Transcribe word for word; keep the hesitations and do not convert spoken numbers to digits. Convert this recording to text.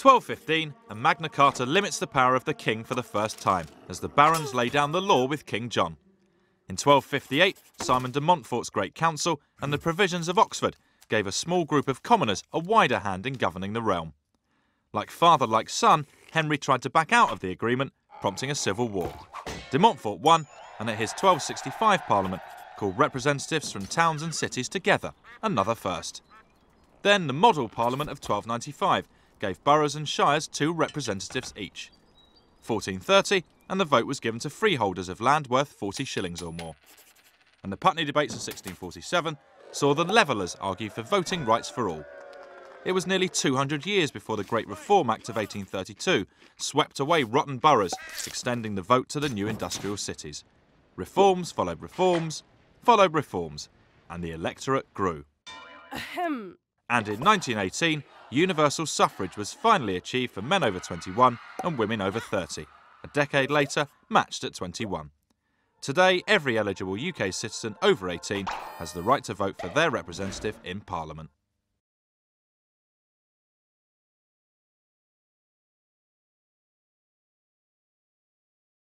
twelve fifteen, and Magna Carta limits the power of the king for the first time, as the barons lay down the law with King John. In twelve fifty-eight, Simon de Montfort's Great Council and the Provisions of Oxford gave a small group of commoners a wider hand in governing the realm. Like father, like son, Henry tried to back out of the agreement, prompting a civil war. De Montfort won, and at his twelve sixty-five Parliament called representatives from towns and cities together, another first. Then the Model Parliament of twelve ninety-five gave boroughs and shires two representatives each. fourteen thirty, and the vote was given to freeholders of land worth forty shillings or more. And the Putney debates of sixteen forty-seven saw the Levellers argue for voting rights for all. It was nearly two hundred years before the Great Reform Act of eighteen thirty-two swept away rotten boroughs, extending the vote to the new industrial cities. Reforms followed reforms, followed reforms, and the electorate grew. Ahem. And in nineteen eighteen, universal suffrage was finally achieved for men over twenty-one and women over thirty, a decade later matched at twenty-one. Today, every eligible U K citizen over eighteen has the right to vote for their representative in Parliament.